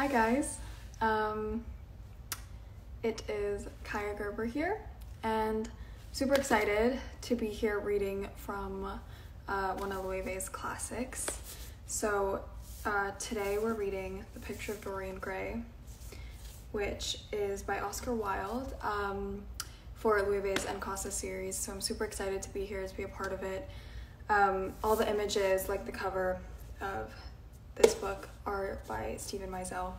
Hi guys, it is Kaia Gerber here, and I'm super excited to be here reading from one of Loewe's classics. So today we're reading The Picture of Dorian Gray, which is by Oscar Wilde for Loewe's and Costa series. So I'm super excited to be here, to be a part of it. All the images, like the cover of this book, are by Stephen Meisel,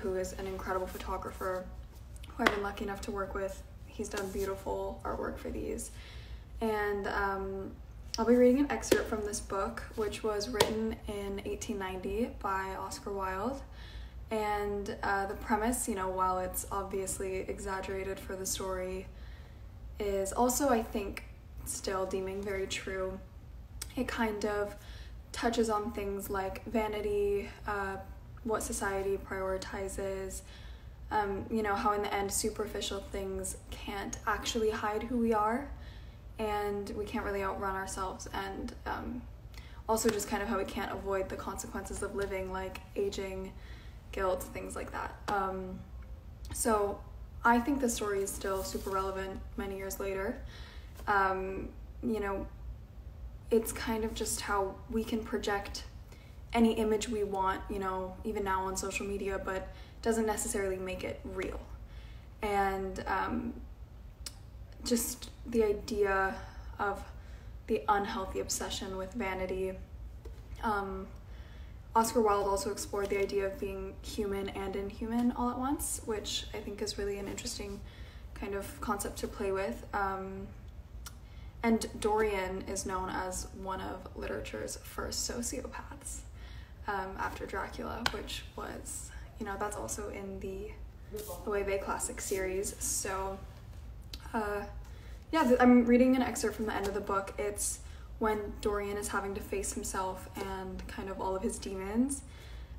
who is an incredible photographer who I've been lucky enough to work with. He's done beautiful artwork for these. And I'll be reading an excerpt from this book, which was written in 1890 by Oscar Wilde. And the premise, you know, while it's obviously exaggerated for the story, is also, I think, still deeming very true. It kind of touches on things like vanity, what society prioritizes, you know, how in the end superficial things can't actually hide who we are, and we can't really outrun ourselves, and also just kind of how we can't avoid the consequences of living, like aging, guilt, things like that. So I think the story is still super relevant many years later. You know, it's kind of just how we can project any image we want, you know, even now on social media, but doesn't necessarily make it real. And just the idea of the unhealthy obsession with vanity. Oscar Wilde also explored the idea of being human and inhuman all at once, which I think is really an interesting kind of concept to play with. And Dorian is known as one of literature's first sociopaths, after Dracula, which was, you know, that's also in the Loewe classic series. So yeah, I'm reading an excerpt from the end of the book. It's when Dorian is having to face himself and kind of all of his demons,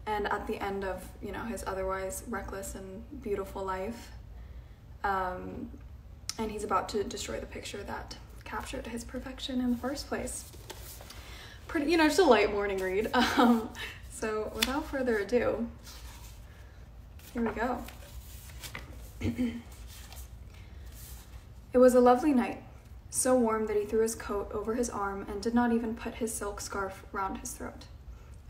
and at the end of, you know, his otherwise reckless and beautiful life, and he's about to destroy the picture that captured his perfection in the first place. Pretty, you know, just a light morning read. So without further ado, here we go. It was a lovely night, so warm that he threw his coat over his arm and did not even put his silk scarf round his throat.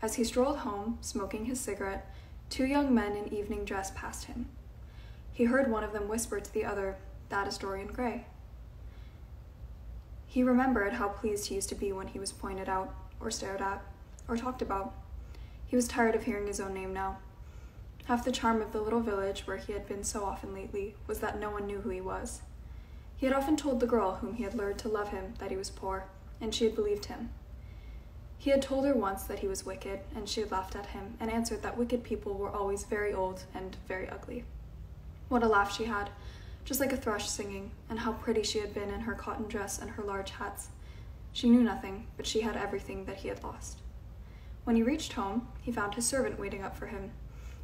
As he strolled home, smoking his cigarette, two young men in evening dress passed him. He heard one of them whisper to the other, "That is Dorian Gray." He remembered how pleased he used to be when he was pointed out, or stared at, or talked about. He was tired of hearing his own name now. Half the charm of the little village where he had been so often lately was that no one knew who he was. He had often told the girl whom he had lured to love him that he was poor, and she had believed him. He had told her once that he was wicked, and she had laughed at him and answered that wicked people were always very old and very ugly. What a laugh she had, just like a thrush singing, and how pretty she had been in her cotton dress and her large hats. She knew nothing, but she had everything that he had lost. When he reached home, he found his servant waiting up for him.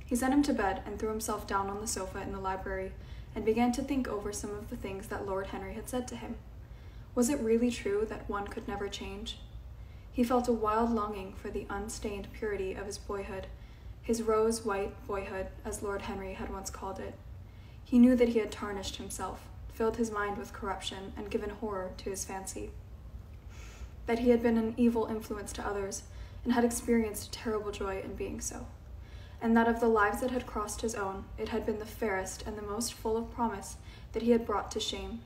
He sent him to bed and threw himself down on the sofa in the library and began to think over some of the things that Lord Henry had said to him. Was it really true that one could never change? He felt a wild longing for the unstained purity of his boyhood, his rose-white boyhood, as Lord Henry had once called it. He knew that he had tarnished himself, filled his mind with corruption, and given horror to his fancy. That he had been an evil influence to others, and had experienced terrible joy in being so. And that of the lives that had crossed his own, it had been the fairest and the most full of promise that he had brought to shame.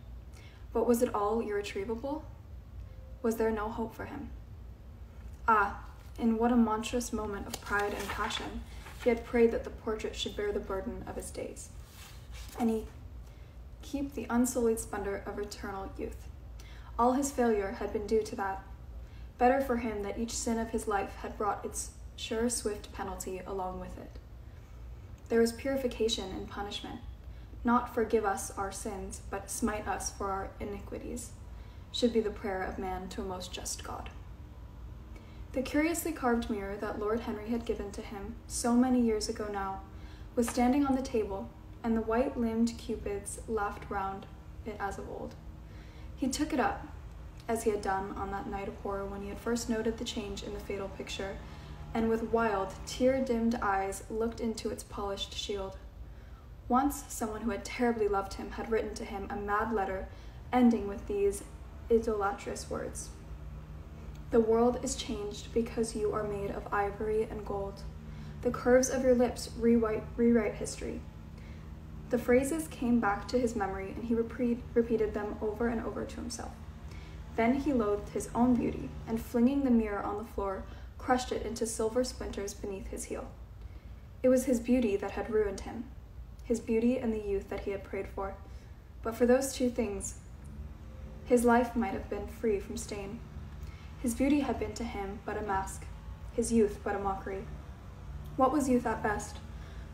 But was it all irretrievable? Was there no hope for him? Ah, in what a monstrous moment of pride and passion he had prayed that the portrait should bear the burden of his days, and he keep the unsullied splendor of eternal youth. All his failure had been due to that. Better for him that each sin of his life had brought its sure, swift penalty along with it. There is purification in punishment. Not forgive us our sins, but smite us for our iniquities, should be the prayer of man to a most just God. The curiously carved mirror that Lord Henry had given to him so many years ago now was standing on the table, and the white-limbed cupids laughed round it as of old. He took it up, as he had done on that night of horror when he had first noted the change in the fatal picture, and with wild, tear-dimmed eyes looked into its polished shield. Once someone who had terribly loved him had written to him a mad letter ending with these idolatrous words. The world is changed because you are made of ivory and gold. The curves of your lips rewrite history. The phrases came back to his memory and he repeated them over and over to himself. Then he loathed his own beauty and, flinging the mirror on the floor, crushed it into silver splinters beneath his heel. It was his beauty that had ruined him, his beauty and the youth that he had prayed for. But for those two things, his life might have been free from stain. His beauty had been to him but a mask, his youth but a mockery. What was youth at best?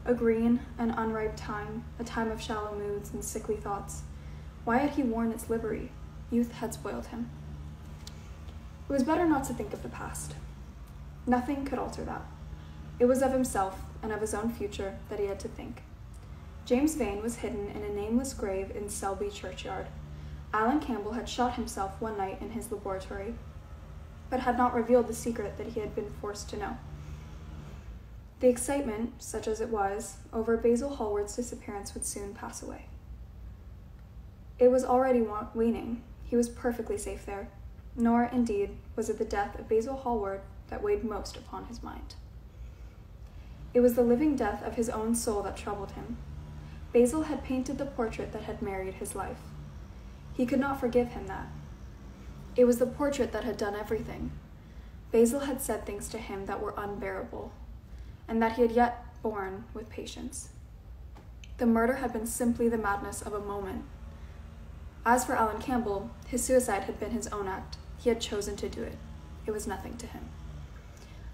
A green, an unripe time, a time of shallow moods and sickly thoughts. Why had he worn its livery? Youth had spoiled him. It was better not to think of the past. Nothing could alter that. It was of himself and of his own future that he had to think. James Vane was hidden in a nameless grave in Selby churchyard. Alan Campbell had shot himself one night in his laboratory, but had not revealed the secret that he had been forced to know. The excitement, such as it was, over Basil Hallward's disappearance would soon pass away. It was already waning. He was perfectly safe there. Nor, indeed, was it the death of Basil Hallward that weighed most upon his mind. It was the living death of his own soul that troubled him. Basil had painted the portrait that had married his life. He could not forgive him that. It was the portrait that had done everything. Basil had said things to him that were unbearable, and that he had yet borne with patience. The murder had been simply the madness of a moment. As for Alan Campbell, his suicide had been his own act. He had chosen to do it. It was nothing to him.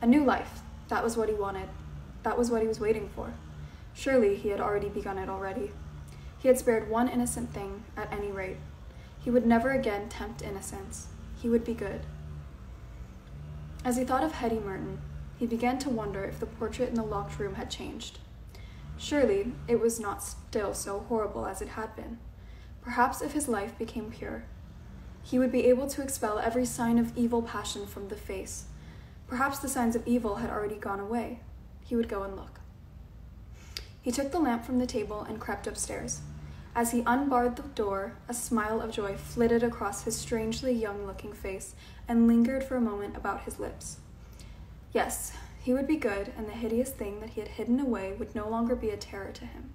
A new life, that was what he wanted. That was what he was waiting for. Surely he had already begun it already. He had spared one innocent thing at any rate. He would never again tempt innocence. He would be good. As he thought of Hetty Merton, he began to wonder if the portrait in the locked room had changed. Surely it was not still so horrible as it had been. Perhaps if his life became pure, he would be able to expel every sign of evil passion from the face. Perhaps the signs of evil had already gone away. He would go and look. He took the lamp from the table and crept upstairs. As he unbarred the door, a smile of joy flitted across his strangely young-looking face and lingered for a moment about his lips. Yes, he would be good, and the hideous thing that he had hidden away would no longer be a terror to him.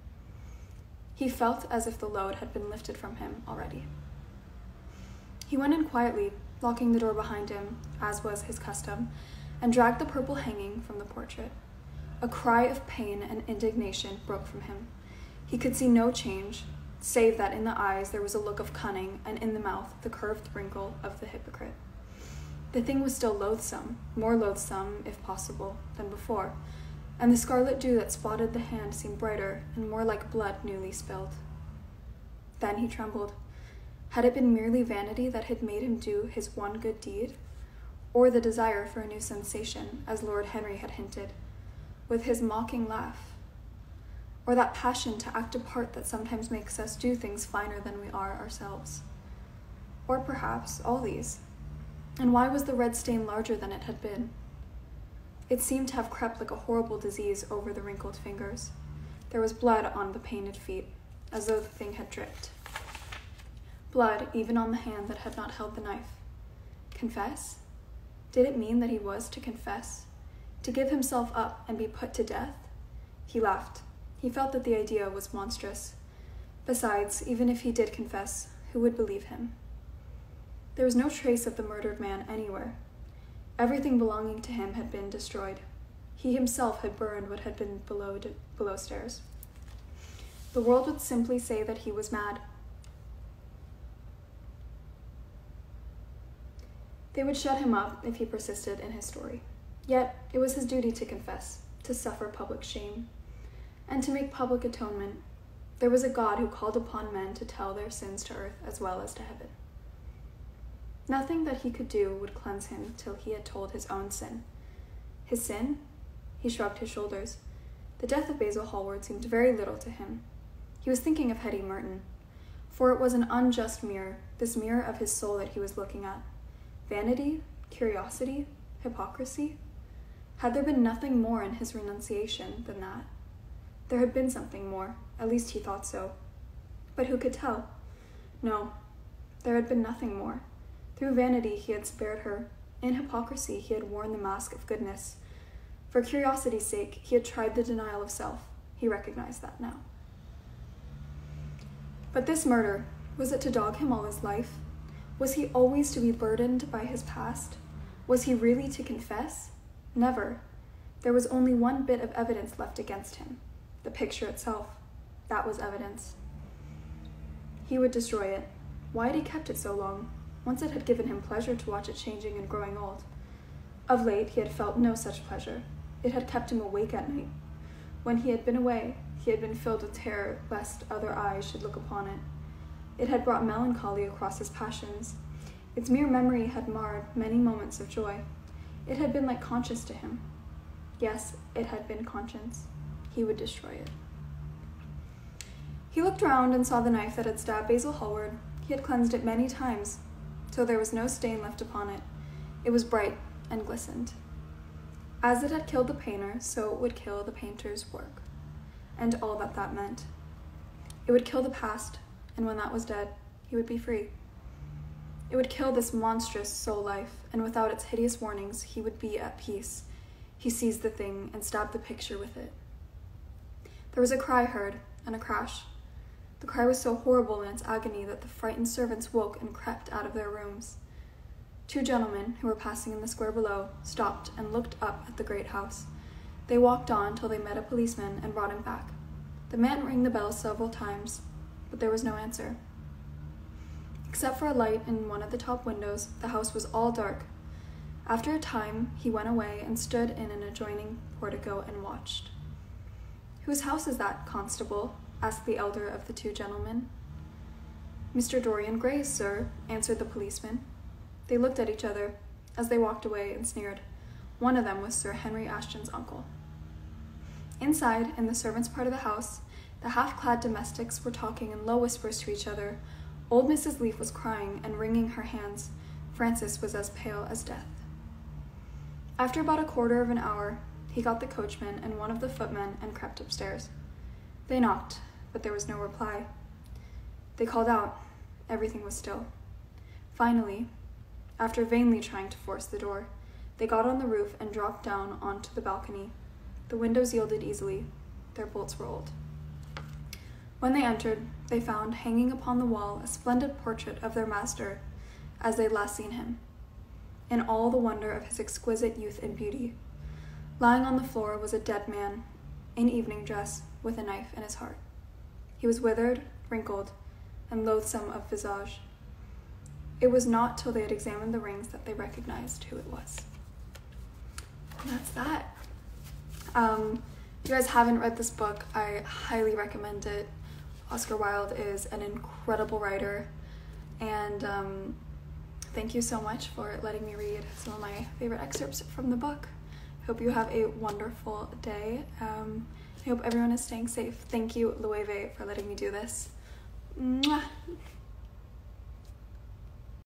He felt as if the load had been lifted from him already. He went in quietly, locking the door behind him, as was his custom, and dragged the purple hanging from the portrait. A cry of pain and indignation broke from him. He could see no change, save that in the eyes there was a look of cunning, and in the mouth the curved wrinkle of the hypocrite. The thing was still loathsome, more loathsome, if possible, than before, and the scarlet dew that spotted the hand seemed brighter and more like blood newly spilled. Then he trembled. Had it been merely vanity that had made him do his one good deed? Or the desire for a new sensation, as Lord Henry had hinted, with his mocking laugh? Or that passion to act a part that sometimes makes us do things finer than we are ourselves? Or perhaps all these. And why was the red stain larger than it had been? It seemed to have crept like a horrible disease over the wrinkled fingers. There was blood on the painted feet, as though the thing had dripped. Blood even on the hand that had not held the knife. Confess? Did it mean that he was to confess? To give himself up and be put to death? He laughed. He felt that the idea was monstrous. Besides, even if he did confess, who would believe him? There was no trace of the murdered man anywhere. Everything belonging to him had been destroyed. He himself had burned what had been below stairs. The world would simply say that he was mad. They would shut him up if he persisted in his story. Yet it was his duty to confess, to suffer public shame, and to make public atonement. There was a God who called upon men to tell their sins to earth as well as to heaven. Nothing that he could do would cleanse him till he had told his own sin. His sin? He shrugged his shoulders. The death of Basil Hallward seemed very little to him. He was thinking of Hetty Merton, for it was an unjust mirror, this mirror of his soul that he was looking at. Vanity? Curiosity? Hypocrisy? Had there been nothing more in his renunciation than that? There had been something more, at least he thought so. But who could tell? No, there had been nothing more. Through vanity he had spared her. In hypocrisy he had worn the mask of goodness. For curiosity's sake, he had tried the denial of self. He recognized that now. But this murder, was it to dog him all his life? Was he always to be burdened by his past? Was he really to confess? Never. There was only one bit of evidence left against him. The picture itself. That was evidence. He would destroy it. Why had he kept it so long? Once it had given him pleasure to watch it changing and growing old. Of late, he had felt no such pleasure. It had kept him awake at night. When he had been away, he had been filled with terror lest other eyes should look upon it. It had brought melancholy across his passions. Its mere memory had marred many moments of joy. It had been like conscience to him. Yes, it had been conscience. He would destroy it. He looked round and saw the knife that had stabbed Basil Hallward. He had cleansed it many times, till there was no stain left upon it. It was bright and glistened. As it had killed the painter, so it would kill the painter's work, and all that that meant. It would kill the past, and when that was dead, he would be free. It would kill this monstrous soul life, and without its hideous warnings, he would be at peace. He seized the thing and stabbed the picture with it. There was a cry heard, and a crash. The cry was so horrible in its agony that the frightened servants woke and crept out of their rooms. Two gentlemen, who were passing in the square below, stopped and looked up at the great house. They walked on till they met a policeman and brought him back. The man rang the bell several times, but there was no answer. Except for a light in one of the top windows, the house was all dark. After a time, he went away and stood in an adjoining portico and watched. "Whose house is that, constable?" asked the elder of the two gentlemen. "Mr. Dorian Gray's, sir," answered the policeman. They looked at each other as they walked away and sneered. One of them was Sir Henry Ashton's uncle. Inside, in the servants' part of the house, the half-clad domestics were talking in low whispers to each other. Old Mrs. Leaf was crying and wringing her hands. Francis was as pale as death. After about a quarter of an hour, he got the coachman and one of the footmen and crept upstairs. They knocked, but there was no reply. They called out. Everything was still. Finally, after vainly trying to force the door, they got on the roof and dropped down onto the balcony. The windows yielded easily. Their bolts rolled. When they entered, they found hanging upon the wall a splendid portrait of their master as they last seen him, in all the wonder of his exquisite youth and beauty. Lying on the floor was a dead man, in evening dress, with a knife in his heart. He was withered, wrinkled, and loathsome of visage. It was not till they had examined the rings that they recognized who it was. And that's that. If you guys haven't read this book, I highly recommend it. Oscar Wilde is an incredible writer, and thank you so much for letting me read some of my favorite excerpts from the book. I hope you have a wonderful day. I hope everyone is staying safe. Thank you, Loewe, for letting me do this. Mwah.